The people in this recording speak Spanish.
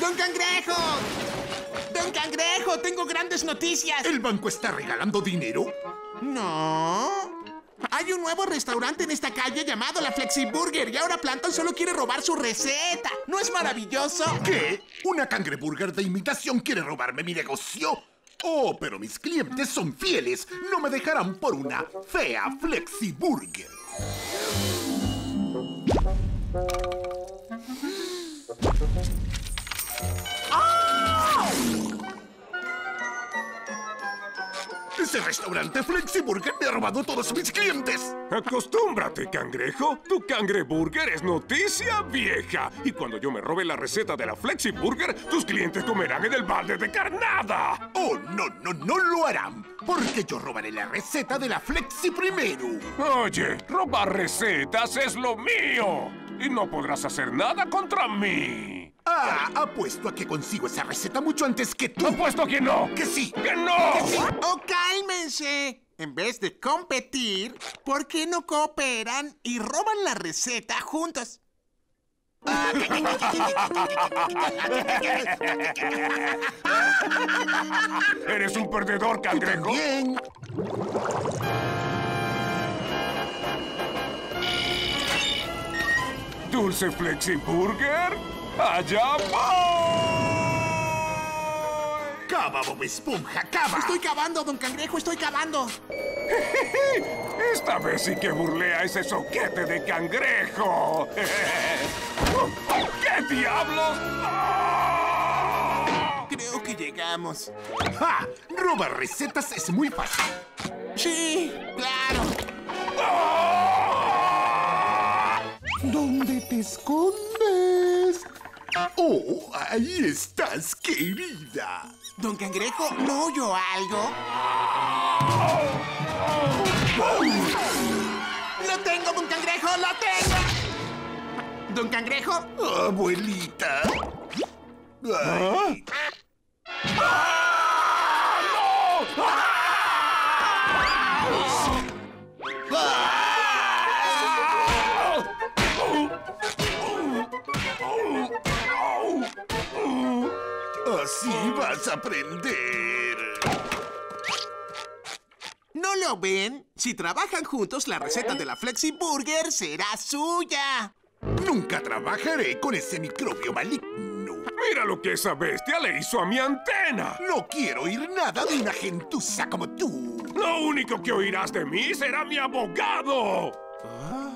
¡Don Cangrejo! ¡Don Cangrejo! ¡Tengo grandes noticias! ¿El banco está regalando dinero? No. Hay un nuevo restaurante en esta calle llamado La Flexi Burger y ahora Plankton solo quiere robar su receta. ¿No es maravilloso? ¿Qué? ¿Una cangreburger de imitación quiere robarme mi negocio? Oh, pero mis clientes son fieles. No me dejarán por una fea Flexi Burger. ¡Ese restaurante Flexi Burger me ha robado todos mis clientes! Acostúmbrate, cangrejo. Tu cangreburger es noticia vieja. Y cuando yo me robe la receta de la Flexi Burger, tus clientes comerán en el balde de carnada. Oh, no, no, no lo harán. Porque yo robaré la receta de la Flexi primero. Oye, robar recetas es lo mío. Y no podrás hacer nada contra mí. Ah, apuesto a que consigo esa receta mucho antes que tú. ¡Apuesto que no! ¡Que sí! ¡Que no! ¡Que sí! ¡Oh, cálmense! En vez de competir, ¿por qué no cooperan y roban la receta juntos? ¡Eres un perdedor, cangrejo! ¡Bien! ¿Dulce Flexi Burger? ¡Allá voy! ¡Cava, Bob Esponja, cava! ¡Estoy cavando, don Cangrejo, estoy cavando! Esta vez sí que burlé a ese soquete de cangrejo. ¡Qué diablos! Creo que llegamos. ¡Ja! Robar recetas es muy fácil. ¡Sí, claro! ¿Dónde te escondes? ¡Oh, ahí estás, querida! ¿Don Cangrejo no oyó algo? ¡Lo tengo, don Cangrejo! ¡Lo tengo! ¿Don Cangrejo? Abuelita. Ay. ¡Ah! ¡No! ¡Ah! ¡Ah! Así vas a aprender. ¿No lo ven? Si trabajan juntos, la receta de la Flexi Burger será suya. Nunca trabajaré con ese microbio maligno. Mira lo que esa bestia le hizo a mi antena. No quiero oír nada de una gentuza como tú. Lo único que oirás de mí será mi abogado. ¿Ah?